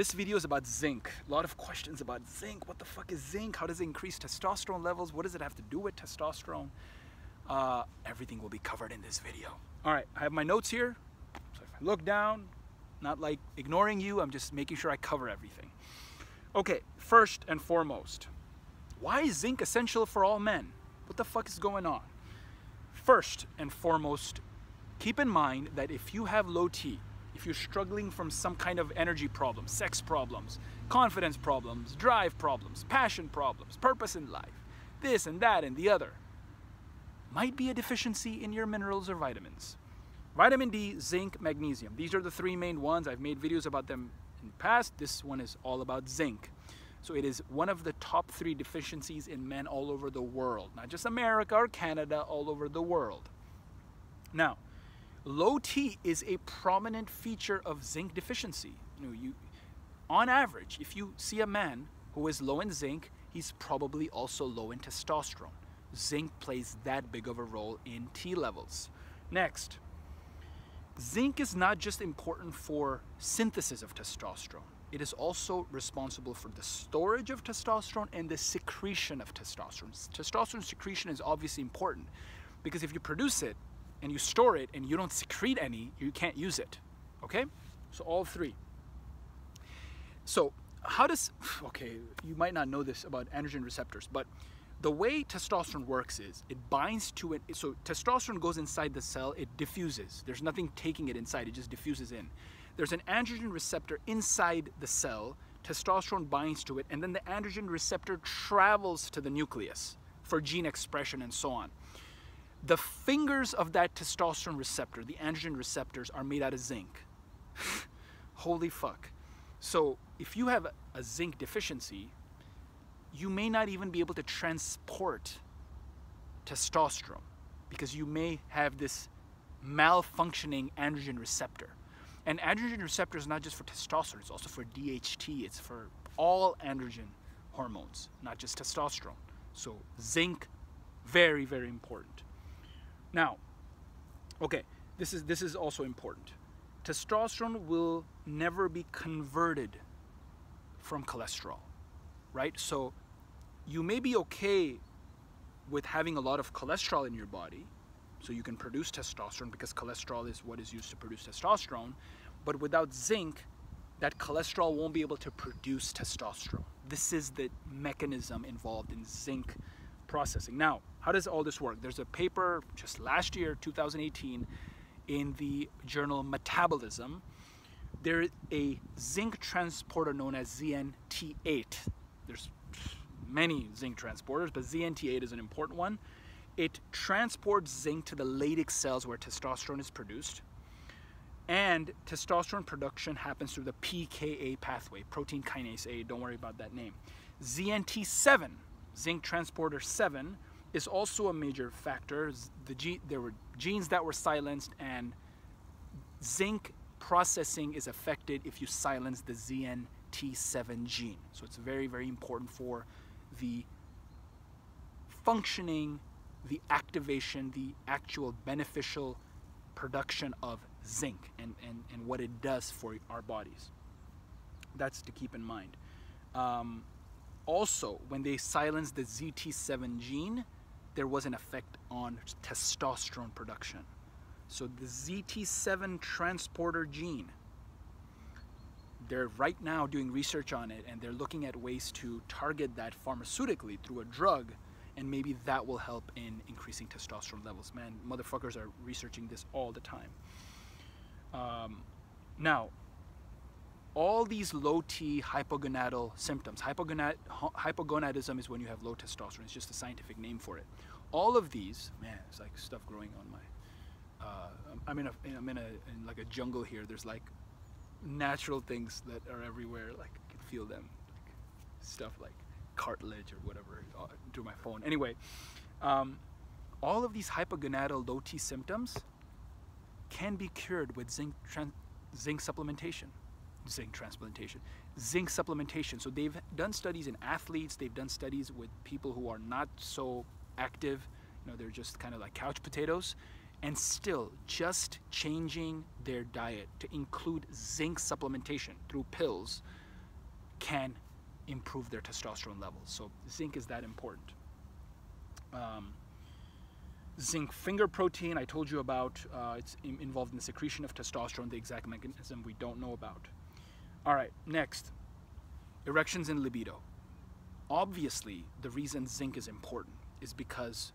This video is about zinc. A lot of questions about zinc. What the fuck is zinc? How does it increase testosterone levels? What does it have to do with testosterone? Everything will be covered in this video. All right, I have my notes here. So if I look down, not like ignoring you, I'm just making sure I cover everything. Okay, first and foremost, why is zinc essential for all men? What the fuck is going on? First and foremost, keep in mind that if you have low T, if you're struggling from some kind of energy problem, sex problems, confidence problems, drive problems, passion problems, purpose in life, this and that and the other, might be a deficiency in your minerals or vitamins. Vitamin D, zinc, magnesium. These are the three main ones. I've made videos about them in the past. This one is all about zinc. So it is one of the top three deficiencies in men all over the world, not just America or Canada, all over the world. Now, low T is a prominent feature of zinc deficiency. On average, if you see a man who is low in zinc, he's probably also low in testosterone. Zinc plays that big of a role in T levels. Next, zinc is not just important for synthesis of testosterone. It is also responsible for the storage of testosterone and the secretion of testosterone. Testosterone secretion is obviously important because if you produce it and you store it and you don't secrete any, you can't use it, okay? So all three. So how does, okay, you might not know this about androgen receptors, but the way testosterone works is it binds to it. So testosterone goes inside the cell, it diffuses. There's nothing taking it inside, it just diffuses in. There's an androgen receptor inside the cell, testosterone binds to it, and then the androgen receptor travels to the nucleus for gene expression and so on. The fingers of that testosterone receptor, the androgen receptors, are made out of zinc. Holy fuck. So if you have a zinc deficiency, you may not even be able to transport testosterone because you may have this malfunctioning androgen receptor. And androgen receptor is not just for testosterone, it's also for DHT, it's for all androgen hormones, not just testosterone. So zinc, very, very important. Now, okay, this is also important. Testosterone will never be converted from cholesterol, right? So you may be okay with having a lot of cholesterol in your body, so you can produce testosterone because cholesterol is what is used to produce testosterone. But without zinc, that cholesterol won't be able to produce testosterone. This is the mechanism involved in zinc processing. Now, how does all this work? There's a paper just last year, 2018, in the journal Metabolism. There is a zinc transporter known as ZNT8. There's many zinc transporters, but ZNT8 is an important one. It transports zinc to the Leydig cells where testosterone is produced, and testosterone production happens through the PKA pathway, protein kinase A, don't worry about that name. ZNT7, zinc transporter 7, is also a major factor. There were genes that were silenced, and zinc processing is affected if you silence the ZNT7 gene. So it's very, very important for the functioning, the activation, the actual beneficial production of zinc and what it does for our bodies. That's to keep in mind. Also, when they silenced the ZT7 gene, there was an effect on testosterone production. So the ZT7 transporter gene, they're right now doing research on it, and they're looking at ways to target that pharmaceutically through a drug, and maybe that will help in increasing testosterone levels. Man, motherfuckers are researching this all the time. Now, all these low T hypogonadal symptoms, hypogonadism is when you have low testosterone, it's just a scientific name for it. All of these, man, it's like stuff growing on my, I'm in like a jungle here. There's like natural things that are everywhere, like I can feel them, like stuff like cartilage or whatever through my phone. Anyway, all of these hypogonadal low T symptoms can be cured with zinc supplementation. So they've done studies in athletes, they've done studies with people who are not so active, they're just kind of like couch potatoes, and still just changing their diet to include zinc supplementation through pills can improve their testosterone levels. So zinc is that important. Zinc finger protein, I told you about. It's involved in the secretion of testosterone, the exact mechanism we don't know about. All right, next, erections and libido. Obviously, the reason zinc is important is because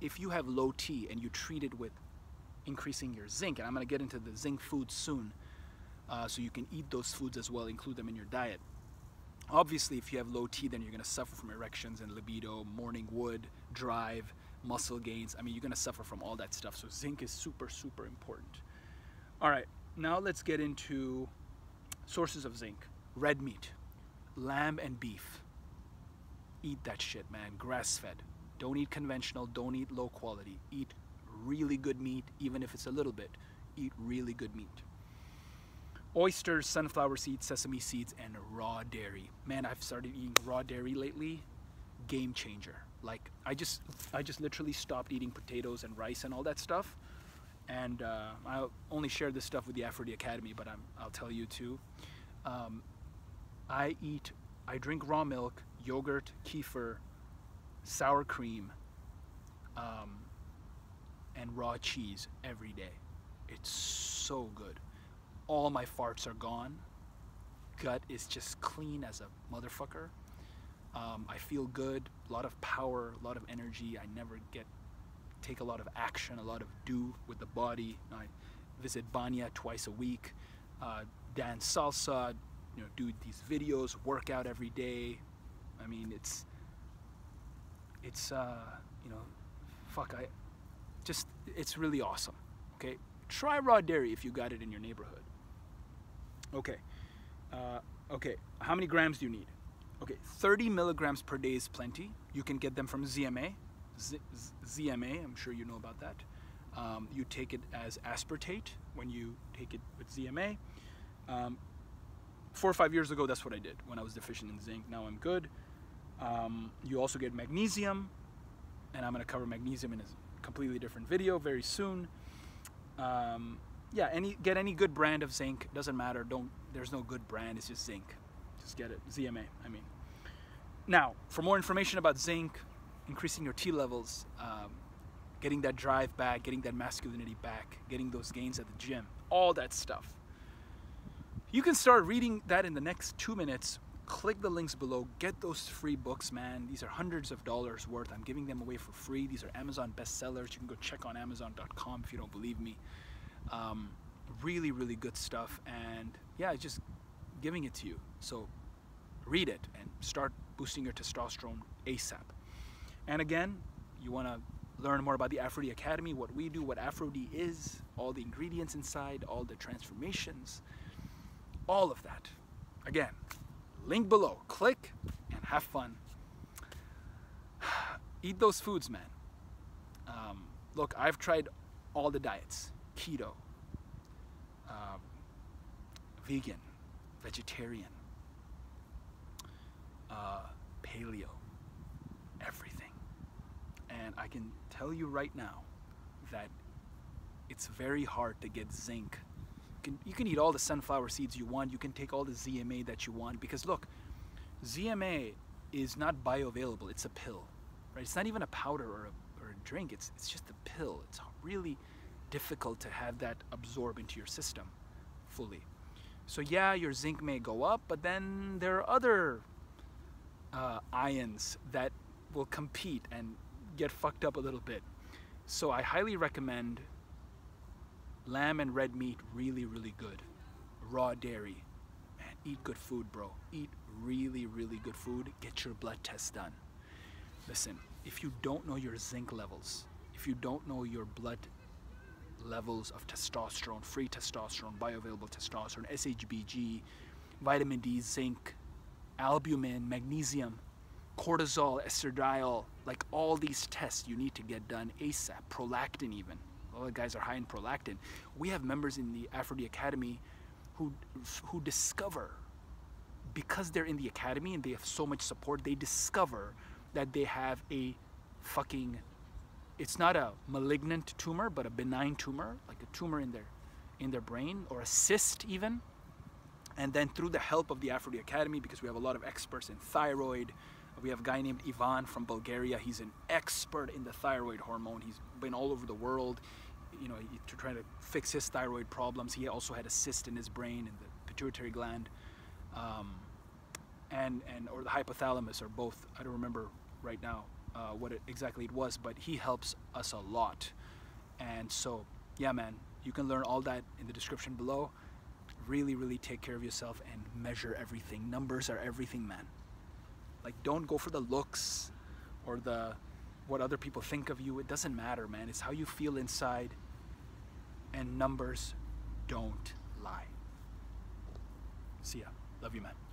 if you have low T and you treat it with increasing your zinc, and I'm going to get into the zinc foods soon, so you can eat those foods as well, include them in your diet. Obviously, if you have low T, then you're going to suffer from erections and libido, morning wood, drive, muscle gains. I mean, you're going to suffer from all that stuff. So zinc is super, super important. All right, now let's get into sources of zinc. Red meat, lamb and beef. Eat that shit, man. Grass-fed. Don't eat conventional. Don't eat low quality. Eat really good meat, even if it's a little bit. Eat really good meat. Oysters, sunflower seeds, sesame seeds, and raw dairy. Man, I've started eating raw dairy lately. Game changer. Like, I just literally stopped eating potatoes and rice and all that stuff. And I only share this stuff with the Aphro-D Academy, but I'll tell you too. I drink raw milk, yogurt, kefir, sour cream, and raw cheese every day. It's so good. All my farts are gone. Gut is just clean as a motherfucker. I feel good, a lot of power, a lot of energy. I never take a lot of action, a lot of do with the body. I visit Banya twice a week, dance salsa, you know, do these videos, work out every day. I mean, it's you know, fuck, it's really awesome, okay? Try raw dairy if you got it in your neighborhood. Okay, how many grams do you need? Okay, 30 milligrams per day is plenty. You can get them from ZMA. ZMA, I'm sure you know about that. You take it as aspartate when you take it with ZMA. 4 or 5 years ago, that's what I did when I was deficient in zinc. Now I'm good. You also get magnesium, and I'm gonna cover magnesium in a completely different video very soon. Yeah, get any good brand of zinc. Doesn't matter. There's no good brand. It's just zinc. Just get it. ZMA, I mean. Now, for more information about zinc, increasing your T levels, getting that drive back, getting that masculinity back, getting those gains at the gym, all that stuff. You can start reading that in the next 2 minutes. Click the links below. Get those free books, man. These are hundreds of dollars worth. I'm giving them away for free. These are Amazon bestsellers. You can go check on Amazon.com if you don't believe me. Really, really good stuff. And yeah, just giving it to you. So read it and start boosting your testosterone ASAP. And again, you want to learn more about the Aphro-D Academy, what we do, what Aphro-D is, all the ingredients inside, all the transformations, all of that. Again, link below, click and have fun. Eat those foods, man. Look, I've tried all the diets, keto, vegan, vegetarian, paleo, everything. And I can tell you right now that it's very hard to get zinc. You can eat all the sunflower seeds you want. You can take all the ZMA that you want, because look, ZMA is not bioavailable. It's a pill, right? It's not even a powder or a drink. It's just a pill. It's really difficult to have that absorb into your system fully. So yeah, your zinc may go up, but then there are other ions that will compete and get fucked up a little bit. So I highly recommend lamb and red meat, really, really good. Raw dairy, man, eat good food, bro. Eat really, really good food. Get your blood test done. Listen, if you don't know your zinc levels, if you don't know your blood levels of testosterone, free testosterone, bioavailable testosterone, SHBG, vitamin D, zinc, albumin, magnesium, cortisol, estradiol, like all these tests you need to get done ASAP, prolactin even. All the guys are high in prolactin. We have members in the Aphro-D Academy who discover, because they're in the academy and they have so much support, they discover that they have a fucking, it's not a malignant tumor, but a benign tumor, like a tumor in their brain, or a cyst even, And then through the help of the Aphro-D Academy, because we have a lot of experts in thyroid, we have a guy named Ivan from Bulgaria. He's an expert in the thyroid hormone. He's been all over the world, you know, trying to fix his thyroid problems. He also had a cyst in his brain and the pituitary gland, or the hypothalamus, or both. I don't remember right now exactly it was, but he helps us a lot. And so, yeah, man, you can learn all that in the description below. Really, really take care of yourself and measure everything. Numbers are everything, man. Like, don't go for the looks or what other people think of you. It doesn't matter, man. It's how you feel inside, and numbers don't lie. See ya. Love you, man.